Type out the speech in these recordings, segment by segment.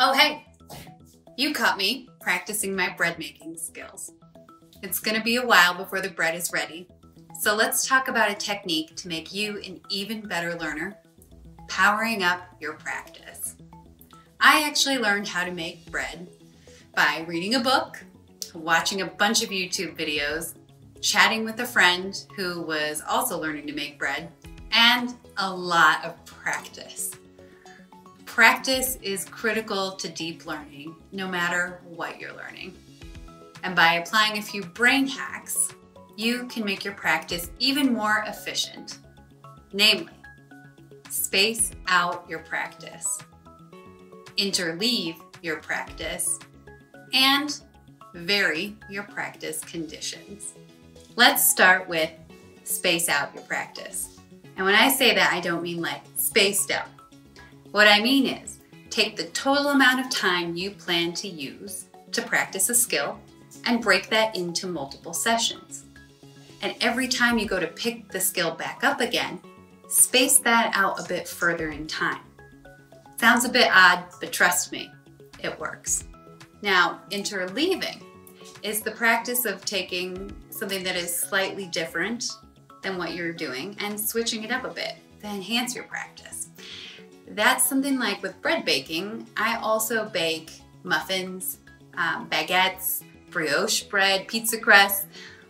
Oh, hey, you caught me practicing my bread making skills. It's gonna be a while before the bread is ready. So let's talk about a technique to make you an even better learner, powering up your practice. I actually learned how to make bread by reading a book, watching a bunch of YouTube videos, chatting with a friend who was also learning to make bread, and a lot of practice. Practice is critical to deep learning, no matter what you're learning. And by applying a few brain hacks, you can make your practice even more efficient. Namely, space out your practice, interleave your practice, and vary your practice conditions. Let's start with space out your practice. And when I say that, I don't mean like spaced out. What I mean is, take the total amount of time you plan to use to practice a skill and break that into multiple sessions. And every time you go to pick the skill back up again, space that out a bit further in time. Sounds a bit odd, but trust me, it works. Now, interleaving is the practice of taking something that is slightly different than what you're doing and switching it up a bit to enhance your practice. That's something like with bread baking. I also bake muffins, baguettes, brioche bread, pizza crusts.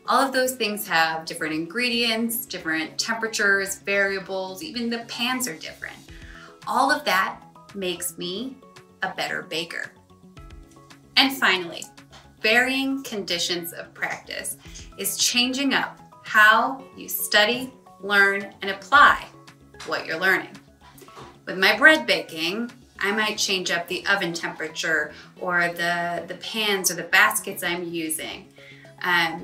All of those things have different ingredients, different temperatures, variables, even the pans are different. All of that makes me a better baker. And finally, varying conditions of practice is changing up how you study, learn, and apply what you're learning. With my bread baking, I might change up the oven temperature or the pans or the baskets I'm using. But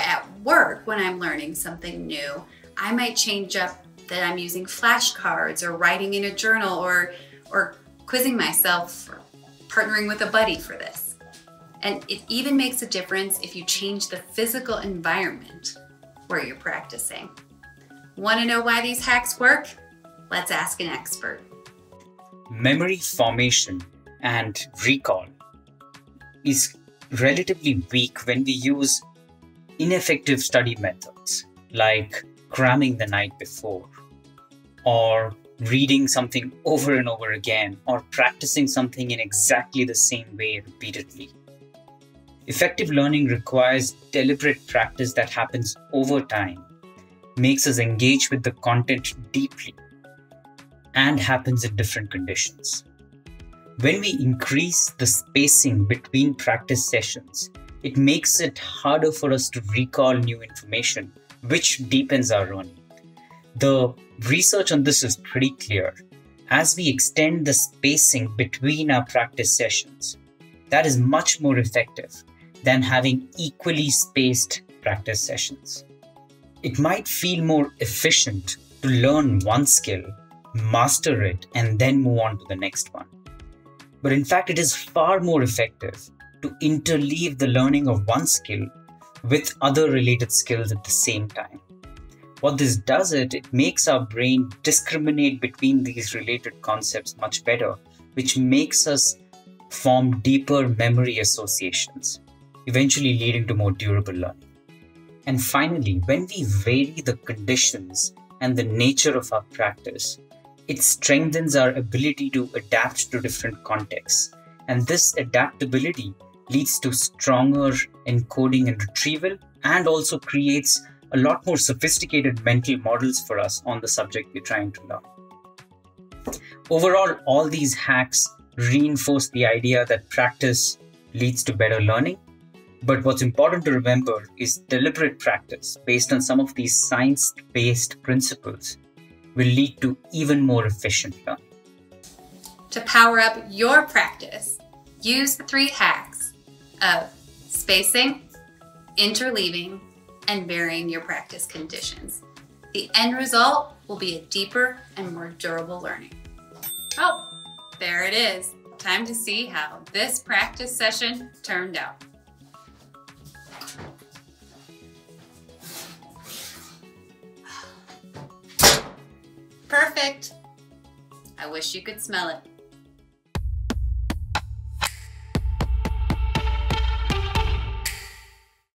at work, when I'm learning something new, I might change up that I'm using flashcards or writing in a journal or quizzing myself or partnering with a buddy for this. And it even makes a difference if you change the physical environment where you're practicing. Want to know why these hacks work? Let's ask an expert. Memory formation and recall is relatively weak when we use ineffective study methods like cramming the night before, or reading something over and over again, or practicing something in exactly the same way repeatedly. Effective learning requires deliberate practice that happens over time, makes us engage with the content deeply, and happens in different conditions. When we increase the spacing between practice sessions, it makes it harder for us to recall new information, which deepens our learning. The research on this is pretty clear. As we extend the spacing between our practice sessions, that is much more effective than having equally spaced practice sessions. It might feel more efficient to learn one skill, master it, and then move on to the next one. But in fact, it is far more effective to interleave the learning of one skill with other related skills at the same time. What this does, it makes our brain discriminate between these related concepts much better, which makes us form deeper memory associations, eventually leading to more durable learning. And finally, when we vary the conditions and the nature of our practice, it strengthens our ability to adapt to different contexts, and this adaptability leads to stronger encoding and retrieval, and also creates a lot more sophisticated mental models for us on the subject we're trying to learn. Overall, all these hacks reinforce the idea that practice leads to better learning, but what's important to remember is deliberate practice based on some of these science-based principles will lead to even more efficient learning. To power up your practice, use the three hacks of spacing, interleaving, and varying your practice conditions. The end result will be a deeper and more durable learning. Oh, there it is. Time to see how this practice session turned out. Perfect. I wish you could smell it.